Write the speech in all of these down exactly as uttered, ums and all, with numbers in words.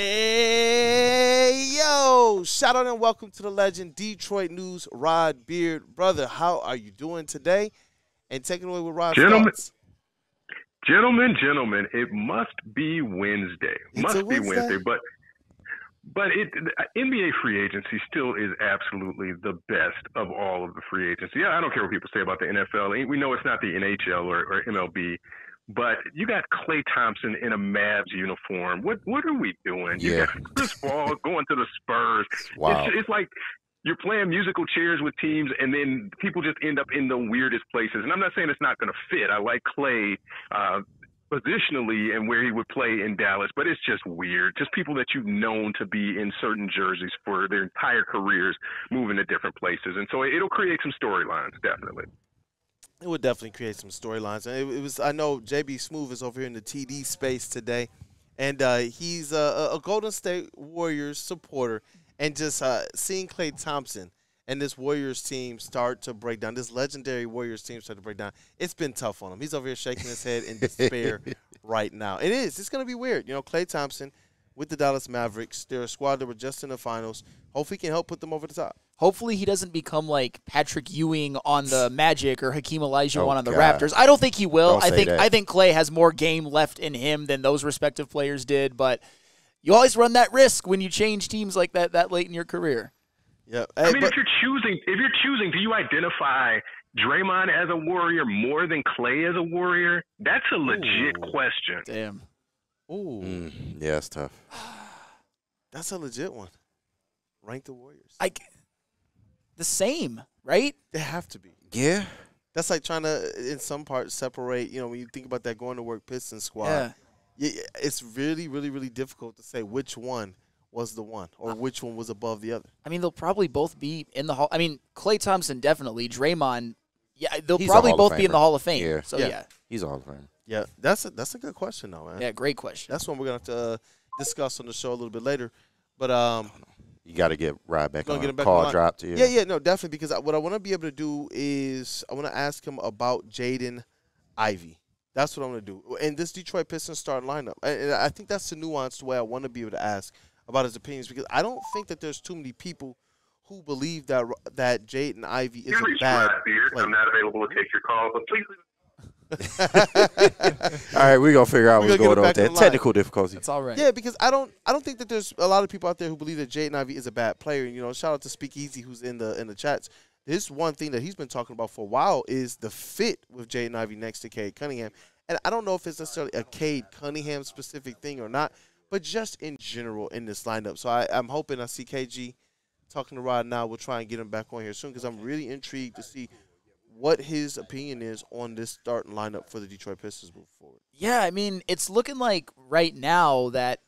Hey, yo, shout out and welcome to the legend, Detroit News, Rod Beard. Brother, how are you doing today? And take it away with Rod's thoughts. Gentlemen, gentlemen, it must be Wednesday. It's must Wednesday. be Wednesday, but but it N B A free agency still is absolutely the best of all of the free agency. Yeah, I don't care what people say about the N F L. We know it's not the N H L or, or M L B, but you got Klay Thompson in a Mavs uniform. What what are we doing? Yeah. You got Chris Paul going to the Spurs. Wow. It's, it's like you're playing musical chairs with teams, and then people just end up in the weirdest places. And I'm not saying it's not going to fit. I like Klay uh, positionally and where he would play in Dallas, but it's just weird. Just people that you've known to be in certain jerseys for their entire careers moving to different places. And so it'll create some storylines, definitely. It would definitely create some storylines. And it, it was, I know J B Smoove is over here in the T D space today, and uh, he's a, a Golden State Warriors supporter. And just uh, seeing Klay Thompson and this Warriors team start to break down, this legendary Warriors team start to break down, it's been tough on him. He's over here shaking his head in despair right now. It is. It's going to be weird. You know, Klay Thompson with the Dallas Mavericks, they're a squad that were just in the finals. Hopefully he can help put them over the top. Hopefully he doesn't become like Patrick Ewing on the Magic or Hakeem Olajuwon oh, on the God. Raptors. I don't think he will. Don't I think that. I think Klay has more game left in him than those respective players did, but – you always run that risk when you change teams like that that late in your career. Yeah, hey, I mean, if you're choosing, if you're choosing, do you identify Draymond as a Warrior more than Klay as a Warrior? That's a legit ooh, question. Damn. Ooh. Mm, yeah, that's tough. That's a legit one. Rank the Warriors. I. The same, right? They have to be. Yeah. That's like trying to, in some parts, separate. You know, when you think about that going to work Pistons squad. Yeah. It's really, really, really difficult to say which one was the one or which one was above the other. I mean, they'll probably both be in the Hall. I mean, Klay Thompson definitely, Draymond, yeah, they'll he's probably both be in the Hall of Fame. Yeah. So, yeah. yeah. He's a Hall of Fame. Yeah, that's a, that's a good question, though, man. Yeah, great question. That's one we're going to have to uh, discuss on the show a little bit later. But um, you got to get Rod back on. Get him back Call on. Drop to you. Yeah, yeah, no, definitely, because I, what I want to be able to do is I want to ask him about Jaden Ivey. That's what I'm going to do. And this Detroit Pistons start lineup, and I think that's the nuanced way I want to be able to ask about his opinions, because I don't think that there's too many people who believe that that Jaden Ivey is a bad player. I'm not available to take your call, but please. All right, we're going to figure out we're what's going on with that. Technical difficulty. That's all right. Yeah, because I don't I don't think that there's a lot of people out there who believe that Jaden Ivey is a bad player. You know, shout out to Speakeasy, who's in the in the chats. This one thing that he's been talking about for a while is the fit with Jaden Ivey next to Cade Cunningham. And I don't know if it's necessarily a Cade Cunningham-specific thing or not, but just in general in this lineup. So I, I'm hoping I see K G talking to Rod now. We'll try and get him back on here soon, because I'm really intrigued to see what his opinion is on this starting lineup for the Detroit Pistons moving forward. Yeah, I mean, it's looking like right now that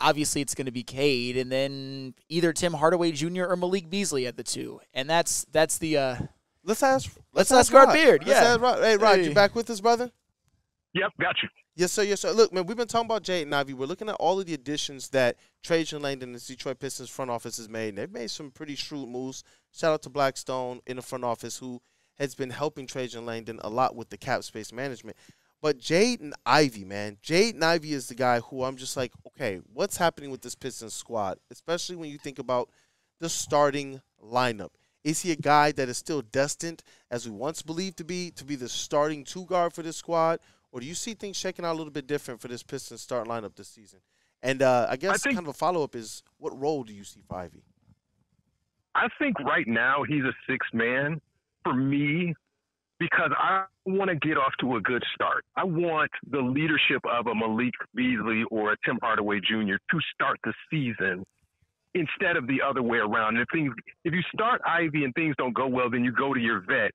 obviously it's going to be Cade, and then either Tim Hardaway Junior or Malik Beasley at the two, and that's that's the. Uh, let's ask. Let's, let's ask Rod Beard. Yeah. Let's ask Rod. Hey, Rod, hey. You back with us, brother? Yep, got you. Yes, sir. Yes, sir. Look, man, we've been talking about Jaden Ivey. We're looking at all of the additions that Trajan Langdon and the Detroit Pistons front office has made. They've made some pretty shrewd moves. Shout out to Blackstone in the front office, who has been helping Trajan Langdon a lot with the cap space management. But Jaden Ivey, man, Jaden Ivey is the guy who I'm just like, okay, what's happening with this Pistons squad, especially when you think about the starting lineup? Is he a guy that is still destined, as we once believed to be, to be the starting two-guard for this squad? Or do you see things shaking out a little bit different for this Pistons start lineup this season? And uh, I guess I think kind of a follow-up is, what role do you see for Ivey? I think right now he's a sixth man for me, because I want to get off to a good start. I want the leadership of a Malik Beasley or a Tim Hardaway Junior to start the season instead of the other way around. And if, things, if you start Ivey and things don't go well, then you go to your vet.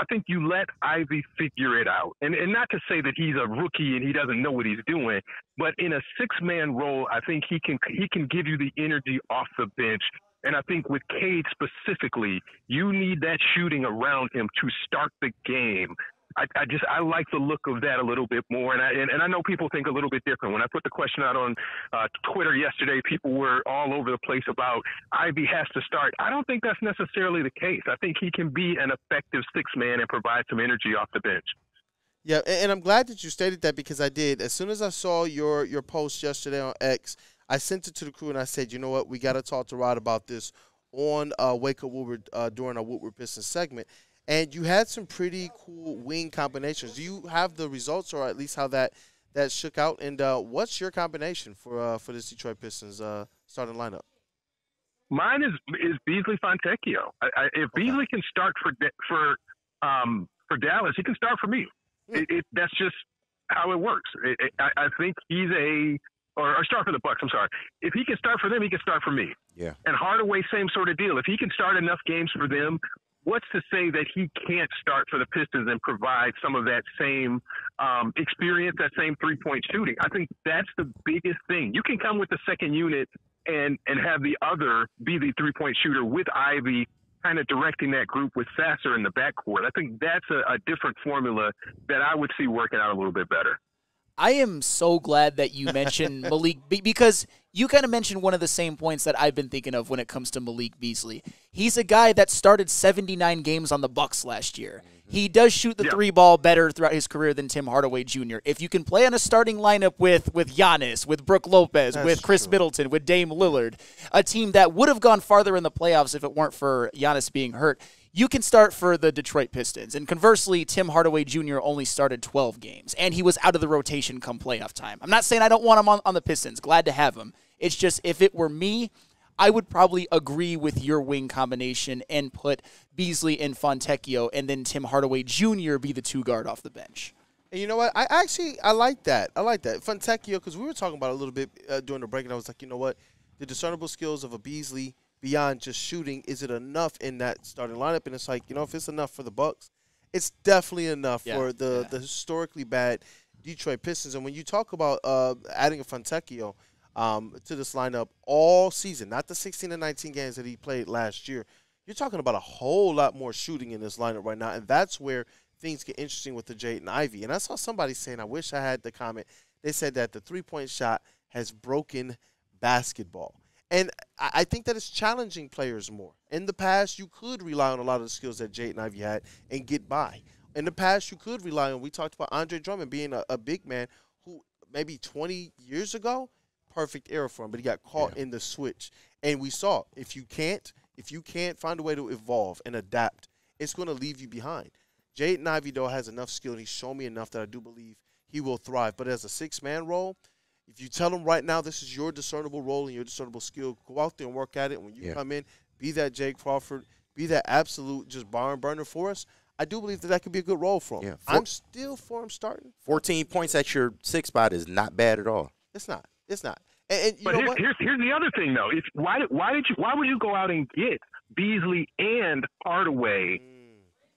I think you let Ivey figure it out. And, and not to say that he's a rookie and he doesn't know what he's doing, but in a six-man role, I think he can he can give you the energy off the bench. And I think with Cade specifically, you need that shooting around him to start the game. I, I just I like the look of that a little bit more, and I and, and I know people think a little bit different. When I put the question out on uh, Twitter yesterday, people were all over the place about Ivey has to start. I don't think that's necessarily the case. I think he can be an effective six man and provide some energy off the bench. Yeah, and I'm glad that you stated that, because I did. As soon as I saw your your post yesterday on X, I sent it to the crew and I said, you know what, we got to talk to Rod about this on uh, Wake Up Woodward uh, during our Woodward Pistons segment. And you had some pretty cool wing combinations. Do you have the results, or at least how that that shook out? And uh, what's your combination for uh, for this Detroit Pistons uh, starting lineup? Mine is is Beasley Fontecchio. I, I, if okay. Beasley can start for for um, for Dallas, he can start for me. It, it, that's just how it works. It, it, I, I think he's a or, or start for the Bucks. I'm sorry. If he can start for them, he can start for me. Yeah. And Hardaway, same sort of deal. If he can start enough games for them, what's to say that he can't start for the Pistons and provide some of that same um, experience, that same three-point shooting? I think that's the biggest thing. You can come with the second unit and and have the other be the three-point shooter with Ivy kind of directing that group with Sasser in the backcourt. I think that's a, a different formula that I would see working out a little bit better. I am so glad that you mentioned Malik, because you kind of mentioned one of the same points that I've been thinking of when it comes to Malik Beasley. He's a guy that started seventy-nine games on the Bucks last year. He does shoot the yeah. three ball better throughout his career than Tim Hardaway Junior If you can play on a starting lineup with, with Giannis, with Brook Lopez, That's with Chris true. Middleton, with Dame Lillard, a team that would have gone farther in the playoffs if it weren't for Giannis being hurt, you can start for the Detroit Pistons. And conversely, Tim Hardaway Junior only started twelve games, and he was out of the rotation come playoff time. I'm not saying I don't want him on, on the Pistons. Glad to have him. It's just if it were me, I would probably agree with your wing combination and put Beasley and Fontecchio and then Tim Hardaway Junior be the two guard off the bench. And you know what? I actually, I like that. I like that. Fontecchio, because we were talking about it a little bit uh, during the break, and I was like, you know what? The discernible skills of a Beasley beyond just shooting, is it enough in that starting lineup? And it's like, you know, if it's enough for the Bucks, it's definitely enough yeah, for the, yeah. the historically bad Detroit Pistons. And when you talk about uh, adding a Fontecchio um, to this lineup all season, not the sixteen and nineteen games that he played last year, you're talking about a whole lot more shooting in this lineup right now. And that's where things get interesting with the Jaden Ivey. And I saw somebody saying, I wish I had the comment. They said that the three-point shot has broken basketball. And I think that it's challenging players more. In the past, you could rely on a lot of the skills that Jaden Ivey had and get by. In the past, you could rely on, we talked about Andre Drummond being a, a big man who maybe twenty years ago, perfect era for him, but he got caught yeah. in the switch. And we saw if you can't, if you can't find a way to evolve and adapt, it's going to leave you behind. Jaden Ivey, though, has enough skill, and he's shown me enough that I do believe he will thrive. But as a six-man role, if you tell them right now this is your discernible role and your discernible skill, go out there and work at it. When you yeah. come in, be that Jay Crawford, be that absolute just barn burner for us, I do believe that that could be a good role for him. Yeah. Four, I'm still for him starting. fourteen points at your sixth spot is not bad at all. It's not. It's not. And, and you but know here's, what? Here's, here's the other thing, though. If, why, did, why, did you, why would you go out and get Beasley and Hardaway mm.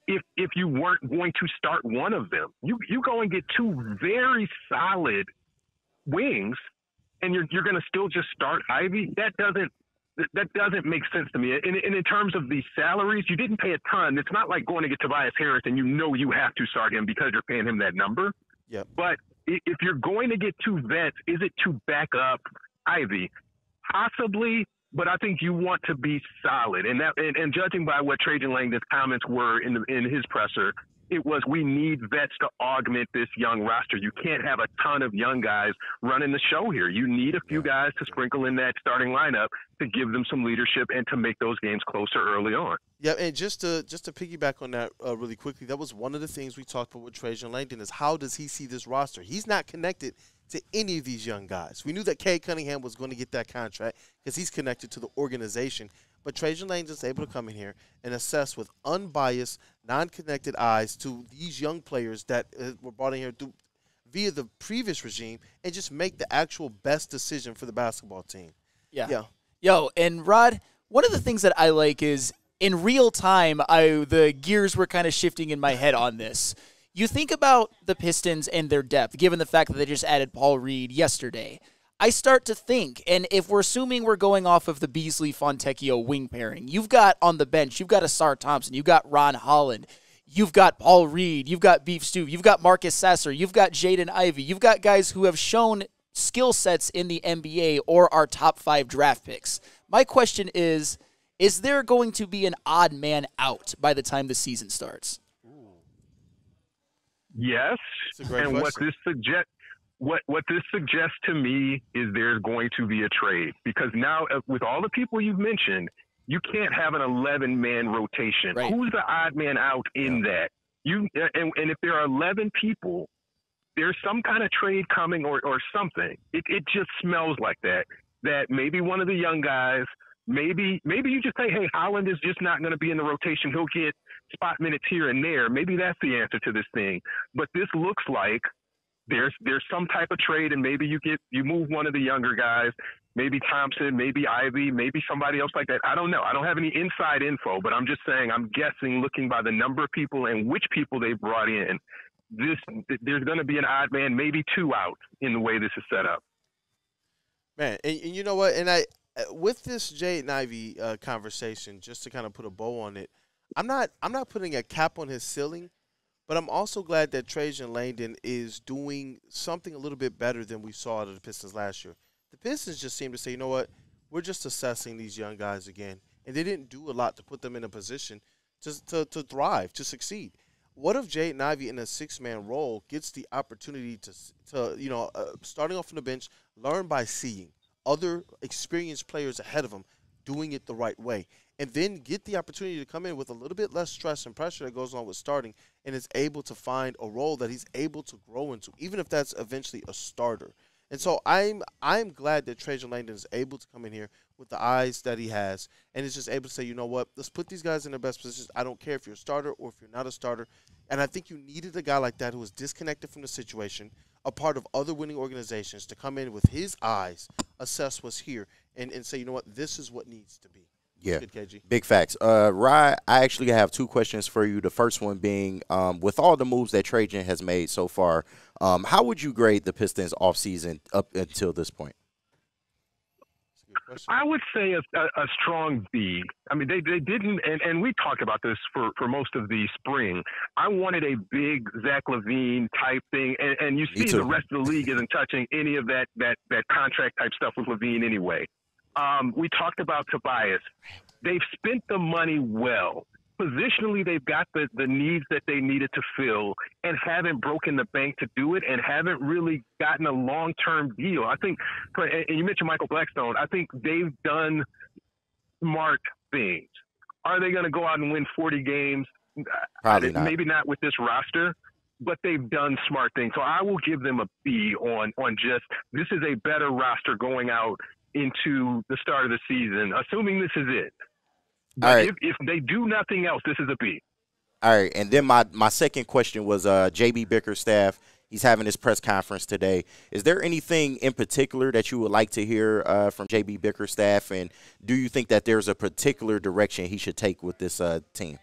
if if you weren't going to start one of them? You, you go and get two very solid wings, and you're you're going to still just start Ivy. That doesn't that doesn't make sense to me. And, and in terms of the salaries, you didn't pay a ton. It's not like going to get Tobias Harris, and you know you have to start him because you're paying him that number. Yeah. But if you're going to get two vets, is it to back up Ivy? Possibly, but I think you want to be solid. And that and, and judging by what Trajan Langdon's comments were in the, in his presser, it was, we need vets to augment this young roster. You can't have a ton of young guys running the show here. You need a few guys to sprinkle in that starting lineup to give them some leadership and to make those games closer early on. Yeah, and just to just to piggyback on that uh, really quickly, that was one of the things we talked about with Trajan Langdon is how does he see this roster? He's not connected to any of these young guys. We knew that Cade Cunningham was going to get that contract because he's connected to the organization. But Trajan Langdon's able to come in here and assess with unbiased, non-connected eyes to these young players that uh, were brought in here through, via the previous regime and just make the actual best decision for the basketball team. Yeah. yeah. Yo, and Rod, one of the things that I like is in real time, I the gears were kind of shifting in my head on this. You think about the Pistons and their depth, given the fact that they just added Paul Reed yesterday. I start to think, and if we're assuming we're going off of the Beasley-Fontecchio wing pairing, you've got on the bench, you've got Ausar Thompson, you've got Ron Holland, you've got Paul Reed, you've got Beef Stew, you've got Marcus Sasser, you've got Jaden Ivey, you've got guys who have shown skill sets in the N B A or our top five draft picks. My question is, is there going to be an odd man out by the time the season starts? Yes, and question. what this suggests... what what this suggests to me is there's going to be a trade, because now with all the people you've mentioned, you can't have an eleven-man rotation. Right. Who's the odd man out in yeah. that? You and, and if there are eleven people, there's some kind of trade coming or, or something. It it just smells like that. That maybe one of the young guys, maybe maybe you just say, hey, Holland is just not going to be in the rotation. He'll get spot minutes here and there. Maybe that's the answer to this thing. But this looks like there's there's some type of trade, and maybe you get you move one of the younger guys, maybe Thompson, maybe Ivey, maybe somebody else like that. I don't know. I don't have any inside info, but I'm just saying I'm guessing, looking by the number of people and which people they brought in, this there's going to be an odd man, maybe two out in the way this is set up. Man, and, and you know what? And I with this Jaden Ivey uh, conversation, just to kind of put a bow on it, I'm not I'm not putting a cap on his ceiling, but I'm also glad that Trajan Langdon is doing something a little bit better than we saw out of the Pistons last year. The Pistons just seem to say, you know what, we're just assessing these young guys again. And they didn't do a lot to put them in a position to, to, to thrive, to succeed. What if Jaden Ivey in a six-man role gets the opportunity to, to you know, uh, starting off from the bench, learn by seeing other experienced players ahead of him doing it the right way, and then get the opportunity to come in with a little bit less stress and pressure that goes on with starting, and is able to find a role that he's able to grow into, even if that's eventually a starter. And so I'm I'm glad that Trajan Langdon is able to come in here with the eyes that he has and is just able to say, you know what, let's put these guys in their best positions. I don't care if you're a starter or if you're not a starter. And I think you needed a guy like that who was disconnected from the situation, a part of other winning organizations, to come in with his eyes, assess what's here, and, and say, you know what, this is what needs to be. Yeah, good, K G. Big facts. Uh, Rye, I actually have two questions for you. The first one being, um, with all the moves that Trajan has made so far, um, how would you grade the Pistons offseason up until this point? I would say a, a, a strong B. I mean, they, they didn't, and, and we talked about this for, for most of the spring. I wanted a big Zach LaVine type thing, and, and you see the rest of the league isn't touching any of that, that, that contract type stuff with LaVine anyway. Um, we talked about Tobias. They've spent the money well. Positionally, they've got the, the needs that they needed to fill and haven't broken the bank to do it and haven't really gotten a long-term deal. I think, and you mentioned Michael Blackstone, I think they've done smart things. Are they going to go out and win forty games? Probably not. Maybe not with this roster, but they've done smart things. So I will give them a B on, on just this is a better roster going out into the start of the season, assuming this is it. All right. If, if they do nothing else, this is a B. All right, and then my, my second question was uh, J B Bickerstaff. He's having his press conference today. Is there anything in particular that you would like to hear uh, from J B Bickerstaff, and do you think that there's a particular direction he should take with this uh, team?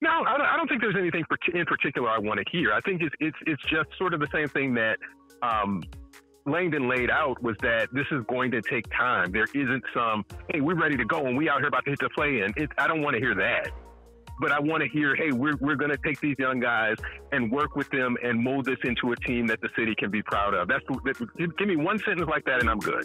No, I don't, I don't think there's anything in particular I want to hear. I think it's, it's, it's just sort of the same thing that um, – Langdon laid out, was that this is going to take time. There isn't some, hey, we're ready to go and we out here about to hit the play-in. It's, I don't want to hear that. But I want to hear, hey, we're, we're going to take these young guys and work with them and mold this into a team that the city can be proud of. That's, that, give me one sentence like that and I'm good.